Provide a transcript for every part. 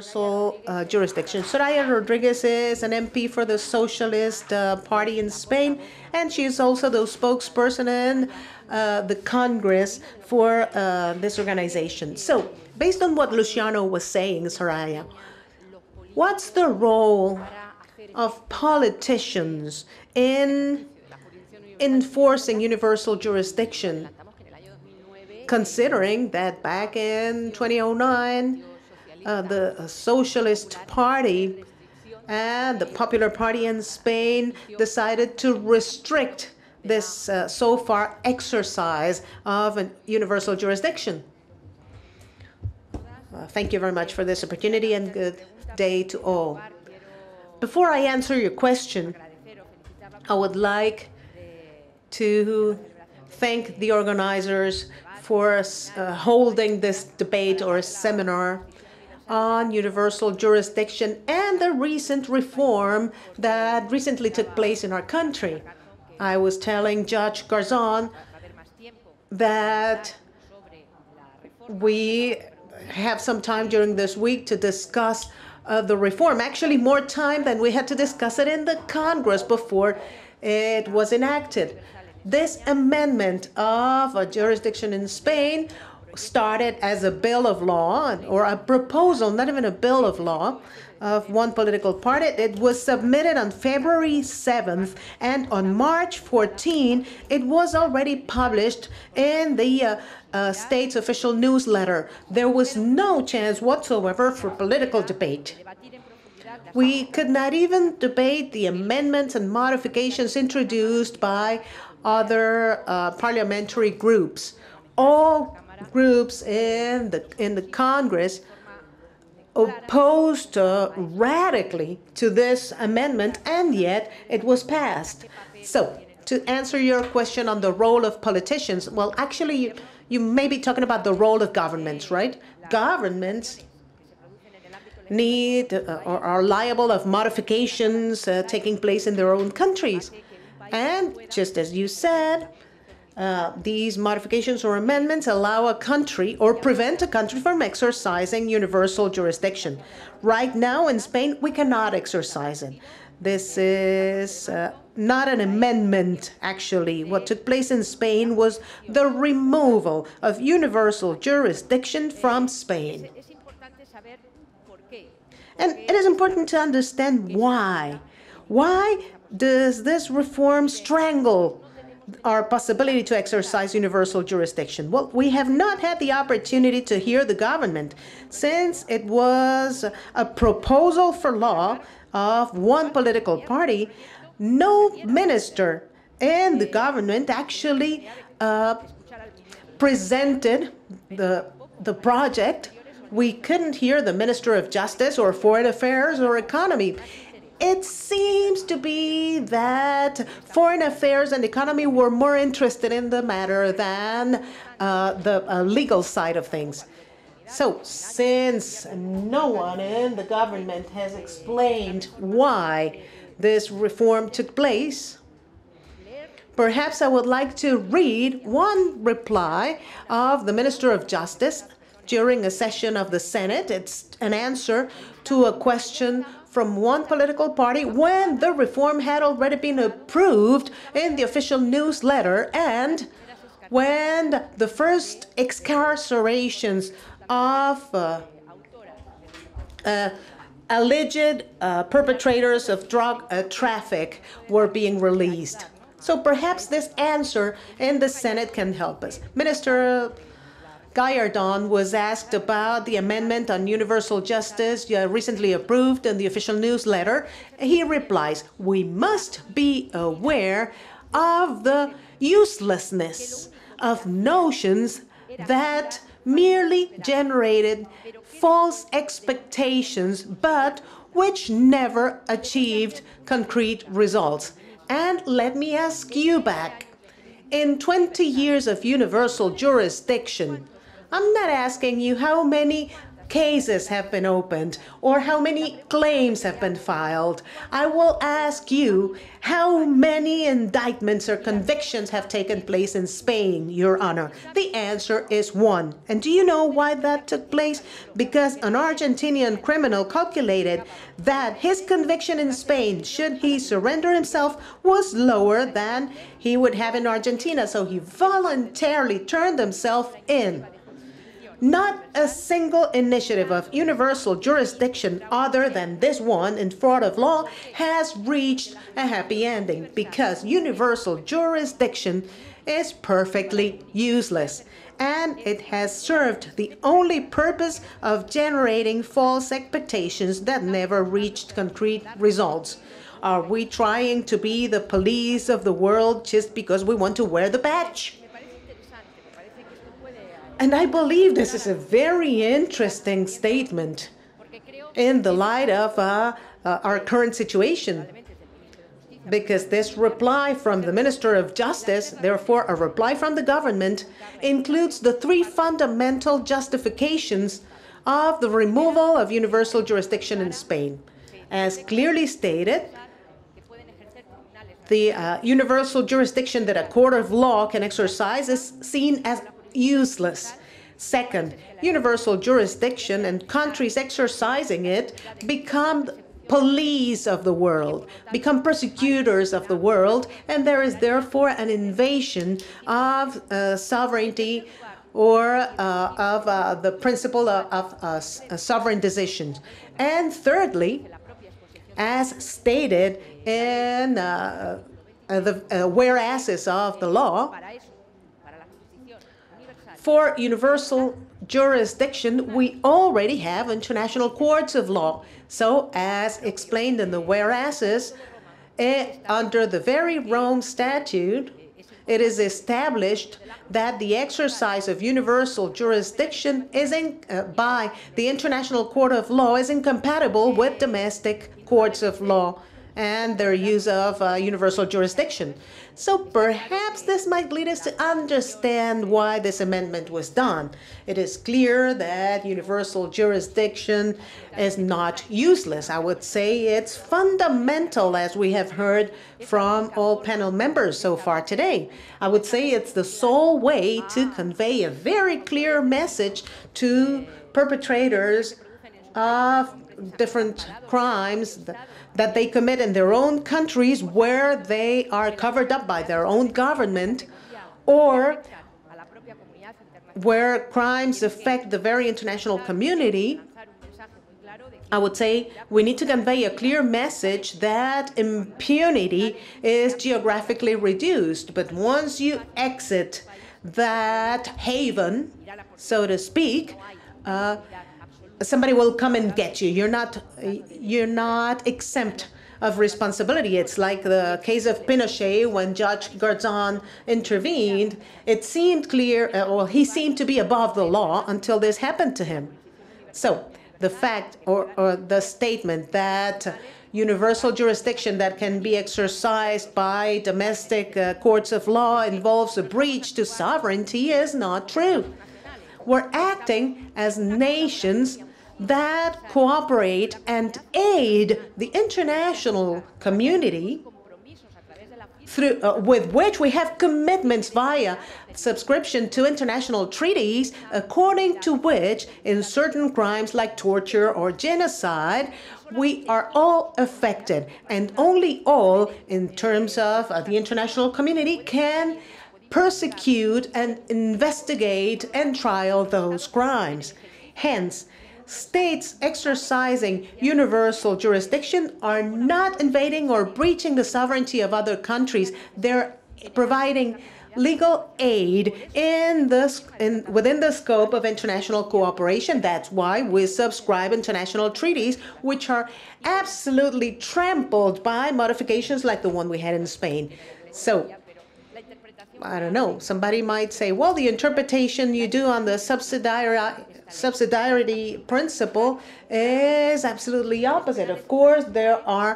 universal jurisdiction. Soraya Rodriguez is an MP for the Socialist Party in Spain, and she is also the spokesperson in the Congress for this organization. So, based on what Luciano was saying, Soraya, what's the role of politicians in enforcing universal jurisdiction, considering that back in 2009, the Socialist Party and the Popular Party in Spain decided to restrict this so far exercise of a universal jurisdiction? Thank you very much for this opportunity, and good day to all. Before I answer your question, I would like to thank the organizers for holding this debate or seminar on universal jurisdiction and the recent reform that recently took place in our country. I was telling Judge Garzón that we have some time during this week to discuss the reform, actually more time than we had to discuss it in the Congress before it was enacted. This amendment of a jurisdiction in Spain started as a bill of law, or a proposal, not even a bill of law, of one political party. It was submitted on February 7th, and on March 14, it was already published in the state's official newsletter. There was no chance whatsoever for political debate. We could not even debate the amendments and modifications introduced by other parliamentary groups. All groups in the Congress opposed radically to this amendment, and yet it was passed. So, to answer your question on the role of politicians, well, actually, you may be talking about the role of governments, right? Governments need or are liable of modifications taking place in their own countries. And just as you said, these modifications or amendments allow a country or prevent a country from exercising universal jurisdiction. Right now in Spain, we cannot exercise it. This is not an amendment, actually. What took place in Spain was the removal of universal jurisdiction from Spain. And it is important to understand why. Why does this reform strangle our possibility to exercise universal jurisdiction? Well, we have not had the opportunity to hear the government since it was a proposal for law of one political party. No minister in the government actually presented the project. We couldn't hear the Minister of Justice or Foreign Affairs or Economy. It seems to be that foreign affairs and economy were more interested in the matter than the legal side of things. So, since no one in the government has explained why this reform took place, perhaps I would like to read one reply of the Minister of Justice during a session of the Senate. It's an answer to a question from one political party when the reform had already been approved in the official newsletter, and when the first excarcerations of alleged perpetrators of drug traffic were being released. So perhaps this answer in the Senate can help us. Minister Gallardón was asked about the amendment on universal justice recently approved in the official newsletter. He replies, "We must be aware of the uselessness of notions that merely generated false expectations, but which never achieved concrete results." And let me ask you back, in 20 years of universal jurisdiction, I'm not asking you how many cases have been opened or how many claims have been filed. I will ask you how many indictments or convictions have taken place in Spain, Your Honor. The answer is one. And do you know why that took place? Because an Argentinian criminal calculated that his conviction in Spain, should he surrender himself, was lower than he would have in Argentina. So he voluntarily turned himself in. Not a single initiative of universal jurisdiction other than this one in fraud of law has reached a happy ending, because universal jurisdiction is perfectly useless, and it has served the only purpose of generating false expectations that never reached concrete results. Are we trying to be the police of the world just because we want to wear the badge? And I believe this is a very interesting statement in the light of our current situation, because this reply from the Minister of Justice, therefore a reply from the government, includes the three fundamental justifications of the removal of universal jurisdiction in Spain. As clearly stated, the universal jurisdiction that a court of law can exercise is seen as useless. Second, universal jurisdiction and countries exercising it become police of the world, become prosecutors of the world, and there is therefore an invasion of sovereignty or of the principle of sovereign decisions. And thirdly, as stated in the whereases of the law, for universal jurisdiction, we already have international courts of law. So, as explained in the whereases, under the very Rome Statute, it is established that the exercise of universal jurisdiction is by the International Court of Law is incompatible with domestic courts of law and their use of universal jurisdiction. So perhaps this might lead us to understand why this amendment was done. It is clear that universal jurisdiction is not useless. I would say it's fundamental, as we have heard from all panel members so far today. I would say it's the sole way to convey a very clear message to perpetrators of different crimes that they commit in their own countries, where they are covered up by their own government, or where crimes affect the very international community. I would say we need to convey a clear message that impunity is geographically reduced, but once you exit that haven, so to speak, somebody will come and get you. You're not exempt of responsibility. It's like the case of Pinochet when Judge Garzón intervened. It seemed clear, well, he seemed to be above the law until this happened to him. So the fact or the statement that universal jurisdiction that can be exercised by domestic courts of law involves a breach to sovereignty is not true. We're acting as nations that cooperate and aid the international community through, with which we have commitments via subscription to international treaties, according to which in certain crimes like torture or genocide, we are all affected, and only all in terms of the international community can persecute and investigate and trial those crimes. Hence, states exercising universal jurisdiction are not invading or breaching the sovereignty of other countries. They're providing legal aid within the scope of international cooperation. That's why we subscribe international treaties, which are absolutely trampled by modifications like the one we had in Spain. So, I don't know, somebody might say, well, the interpretation you do on the subsidiarity principle is absolutely opposite. Of course, there are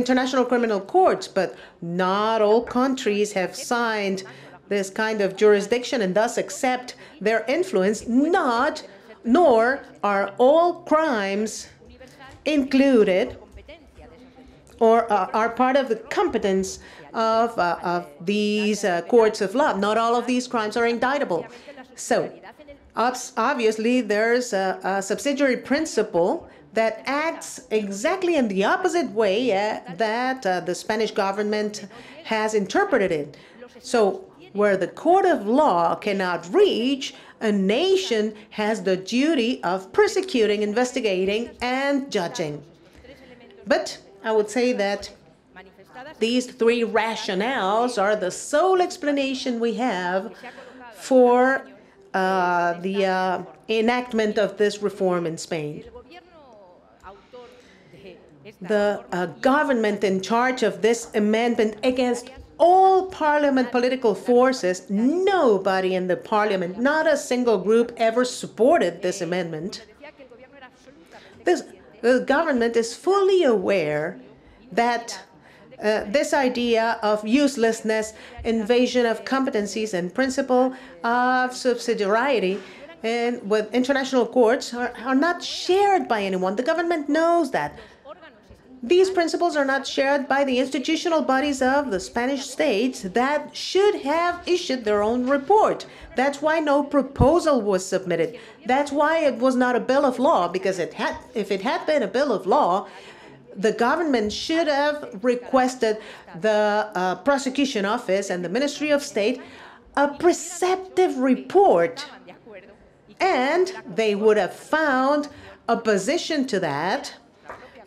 international criminal courts, but not all countries have signed this kind of jurisdiction and thus accept their influence, not nor are all crimes included or are part of the competence of these courts of law. Not all of these crimes are indictable. So obviously there's a subsidiary principle that acts exactly in the opposite way that the Spanish government has interpreted it. So where the court of law cannot reach, a nation has the duty of prosecuting, investigating, and judging. But I would say that these three rationales are the sole explanation we have for the enactment of this reform in Spain. The government in charge of this amendment, against all parliament political forces, nobody in the parliament, not a single group, ever supported this amendment. The government is fully aware that this idea of uselessness, invasion of competencies, and principle of subsidiarity and with international courts are not shared by anyone. The government knows that. These principles are not shared by the institutional bodies of the Spanish states that should have issued their own report. That's why no proposal was submitted. That's why it was not a bill of law, because if it had been a bill of law, the government should have requested the prosecution office and the Ministry of State a preceptive report, and they would have found opposition to that.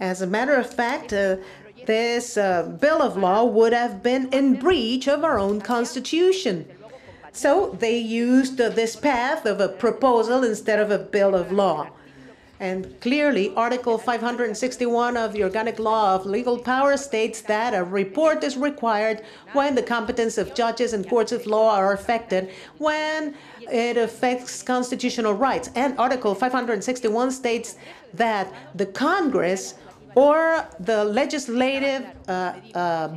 As a matter of fact, this bill of law would have been in breach of our own constitution. So they used this path of a proposal instead of a bill of law. And clearly, Article 561 of the Organic Law of Legal Power states that a report is required when the competence of judges and courts of law are affected, when it affects constitutional rights. And Article 561 states that the Congress or the legislative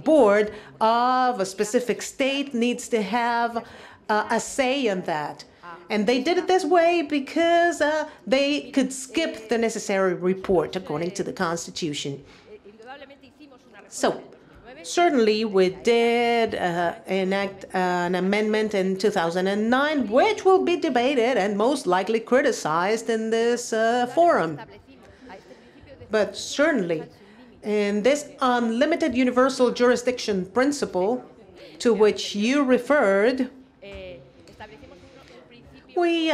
board of a specific state needs to have a say in that. And they did it this way because they could skip the necessary report according to the Constitution. So certainly we did enact an amendment in 2009, which will be debated and most likely criticized in this forum. But certainly in this unlimited universal jurisdiction principle to which you referred, we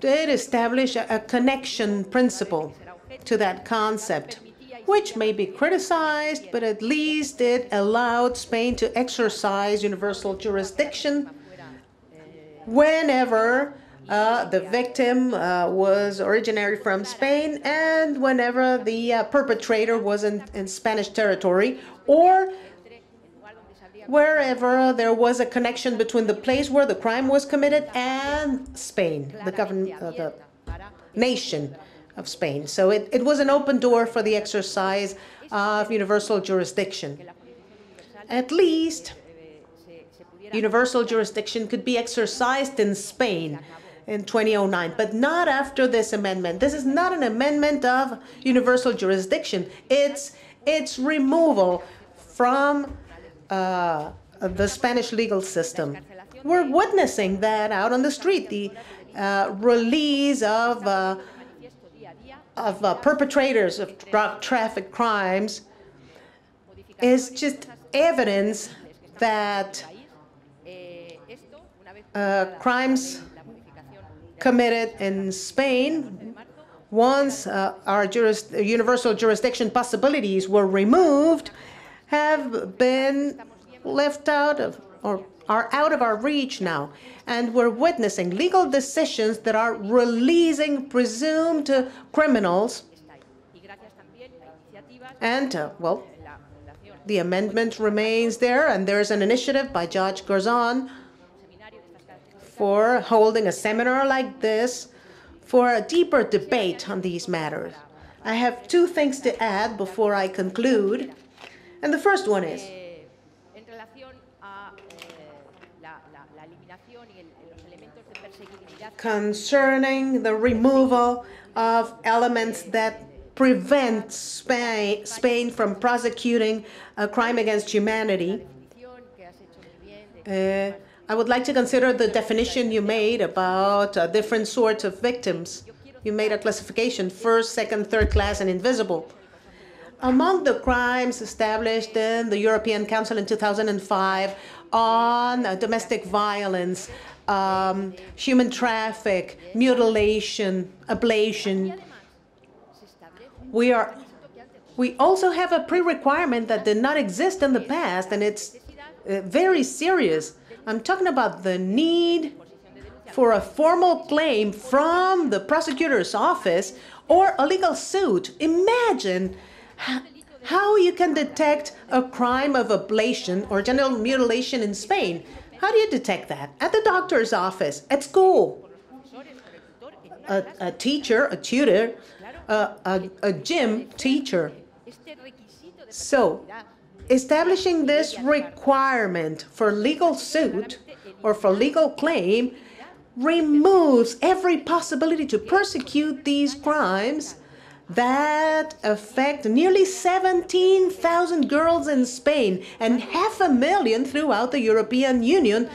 did establish a connection principle to that concept, which may be criticized, but at least it allowed Spain to exercise universal jurisdiction whenever the victim was originally from Spain and whenever the perpetrator was in Spanish territory, or wherever there was a connection between the place where the crime was committed and Spain, the nation of Spain. So it was an open door for the exercise of universal jurisdiction. At least universal jurisdiction could be exercised in Spain in 2009, but not after this amendment. This is not an amendment of universal jurisdiction. It's removal from the Spanish legal system. We're witnessing that out on the street, the release of perpetrators of drug traffic crimes is just evidence that crimes committed in Spain, once our universal jurisdiction possibilities were removed, have been left out of, or are out of our reach now. And we're witnessing legal decisions that are releasing presumed criminals. And, well, the amendment remains there, and there's an initiative by Judge Garzón for holding a seminar like this for a deeper debate on these matters. I have two things to add before I conclude. And the first one is, concerning the removal of elements that prevent Spain from prosecuting a crime against humanity. I would like to consider the definition you made about different sorts of victims. You made a classification, first, second, third class, and invisible. Among the crimes established in the European Council in 2005 on domestic violence, human traffic, mutilation, ablation, we also have a pre-requirement that did not exist in the past, and it's very serious. I'm talking about the need for a formal claim from the prosecutor's office or a legal suit. Imagine how you can detect a crime of ablation or genital mutilation in Spain. How do you detect that? At the doctor's office, at school, a teacher, a tutor, a gym teacher. So, establishing this requirement for legal suit or for legal claim removes every possibility to prosecute these crimes that affect nearly 17,000 girls in Spain and 500,000 throughout the European Union,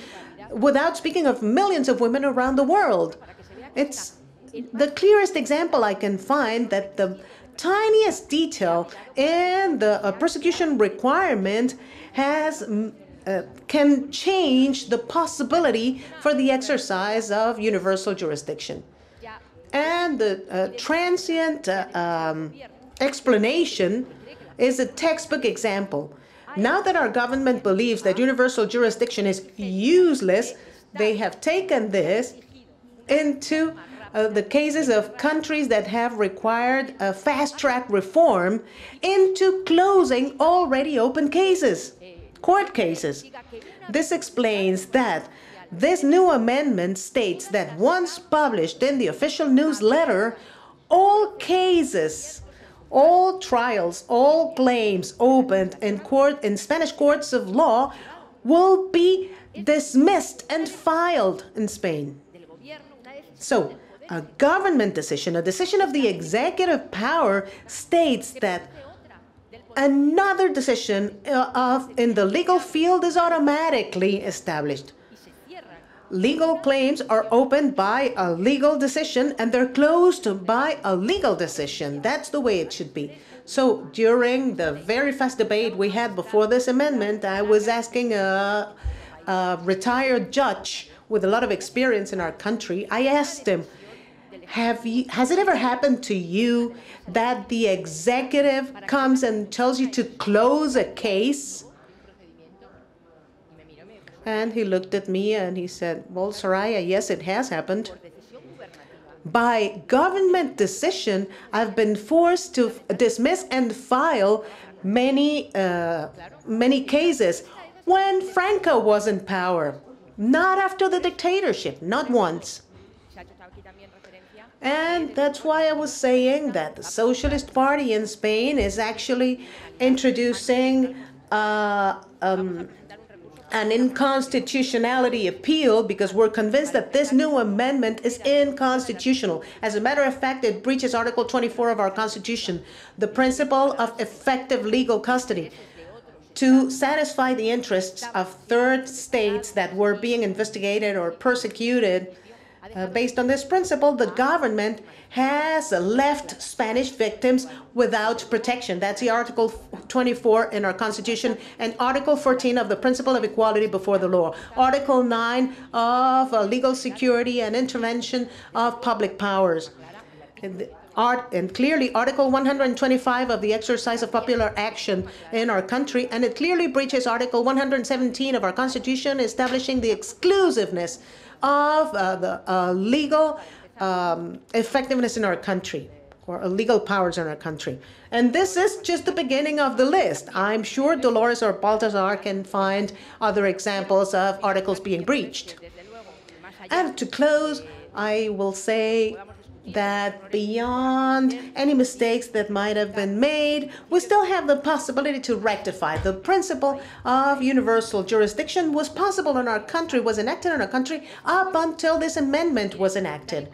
without speaking of millions of women around the world. It's the clearest example I can find that the tiniest detail in the prosecution requirement can change the possibility for the exercise of universal jurisdiction. And the transient explanation is a textbook example. Now that our government believes that universal jurisdiction is useless, they have taken this into the cases of countries that have required a fast-track reform into closing already open cases, court cases. This explains that this new amendment states that once published in the official newsletter, all cases, all trials, all claims opened in Spanish courts of law will be dismissed and filed in Spain. So, a government decision, a decision of the executive power, states that another decision in the legal field is automatically established. Legal claims are opened by a legal decision and they're closed by a legal decision. That's the way it should be. So during the very fast debate we had before this amendment, I was asking a retired judge with a lot of experience in our country, I asked him, has it ever happened to you that the executive comes and tells you to close a case? And he looked at me and he said, well, Soraya, yes, it has happened. By government decision, I've been forced to dismiss and file many cases when Franco was in power, not after the dictatorship, not once. And that's why I was saying that the Socialist Party in Spain is actually introducing an inconstitutionality appeal, because we're convinced that this new amendment is unconstitutional. As a matter of fact, it breaches Article 24 of our Constitution, the principle of effective legal custody, to satisfy the interests of third states that were being investigated or persecuted. Based on this principle, the government has left Spanish victims without protection. That's the Article 24 in our Constitution and Article 14 of the Principle of Equality Before the Law, Article 9 of Legal Security and Intervention of Public Powers, and clearly Article 125 of the Exercise of Popular Action in our country, and it clearly breaches Article 117 of our Constitution, establishing the exclusiveness of the legal effectiveness in our country, or legal powers in our country. And this is just the beginning of the list. I'm sure Dolores or Baltasar can find other examples of articles being breached. And to close, I will say that beyond any mistakes that might have been made, we still have the possibility to rectify. The principle of universal jurisdiction was possible in our country, was enacted in our country up until this amendment was enacted.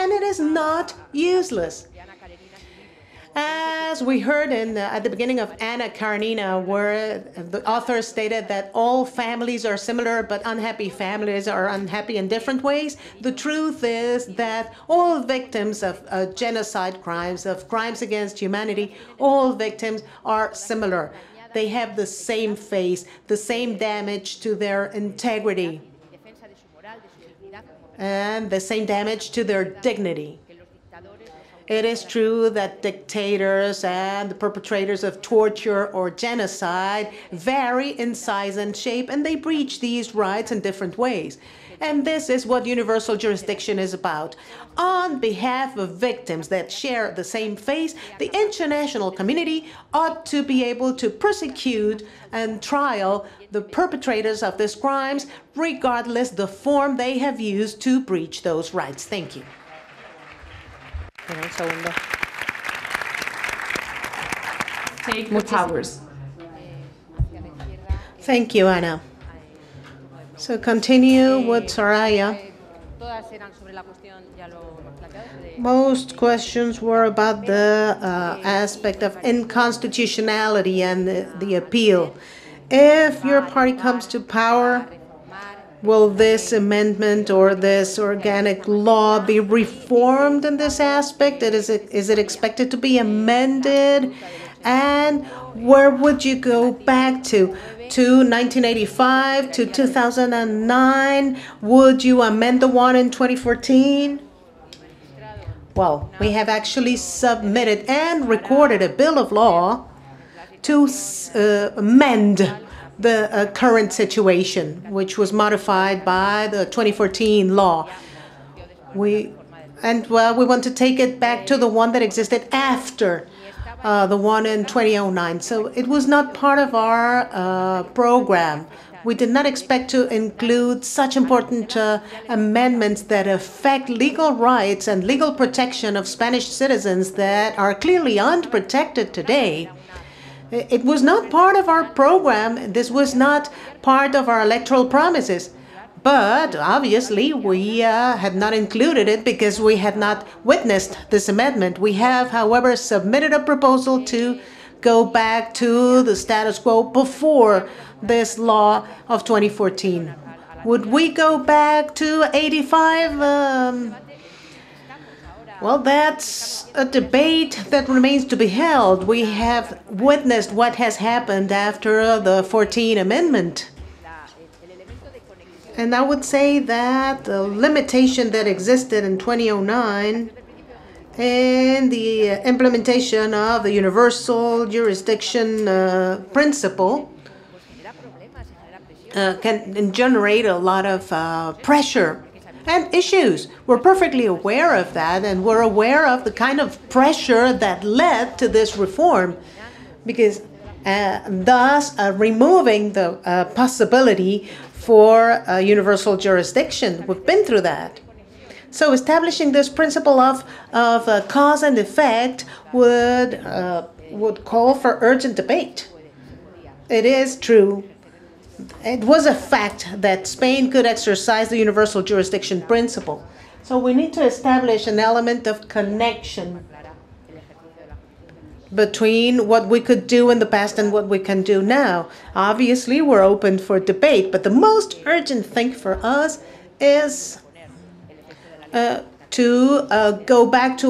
And it is not useless. As we heard at the beginning of Anna Karenina, where the author stated that all families are similar, but unhappy families are unhappy in different ways, the truth is that all victims of genocide crimes, of crimes against humanity, all victims are similar. They have the same face, the same damage to their integrity, and the same damage to their dignity. It is true that dictators and the perpetrators of torture or genocide vary in size and shape, and they breach these rights in different ways. And this is what universal jurisdiction is about. On behalf of victims that share the same face, the international community ought to be able to prosecute and trial the perpetrators of these crimes, regardless the form they have used to breach those rights. Thank you. Take more powers. Thank you, Anna. So continue with Soraya. Most questions were about the aspect of unconstitutionality and the appeal. If your party comes to power, will this amendment or this organic law be reformed in this aspect? Is it expected to be amended? And where would you go back to? To 1985, to 2009? Would you amend the one in 2014? Well, we have actually submitted and recorded a bill of law to amend the current situation, which was modified by the 2014 law. We want to take it back to the one that existed after the one in 2009. So it was not part of our program. We did not expect to include such important amendments that affect legal rights and legal protection of Spanish citizens that are clearly unprotected today. It was not part of our program. This was not part of our electoral promises. But obviously, we had not included it because we had not witnessed this amendment. We have, however, submitted a proposal to go back to the status quo before this law of 2014. Would we go back to 85? Well, that's a debate that remains to be held. We have witnessed what has happened after the 14th Amendment. And I would say that the limitation that existed in 2009 in the implementation of the universal jurisdiction principle can generate a lot of pressure and issues. We're perfectly aware of that, and we're aware of the kind of pressure that led to this reform, because thus removing the possibility for universal jurisdiction. We've been through that. So establishing this principle of cause and effect would call for urgent debate. It is true. It was a fact that Spain could exercise the universal jurisdiction principle. So we need to establish an element of connection between what we could do in the past and what we can do now. Obviously, we're open for debate, but the most urgent thing for us is to go back to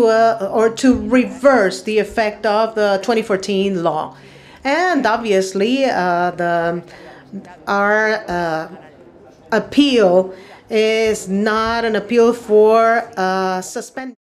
or to reverse the effect of the 2014 law. And obviously, our appeal is not an appeal for suspension.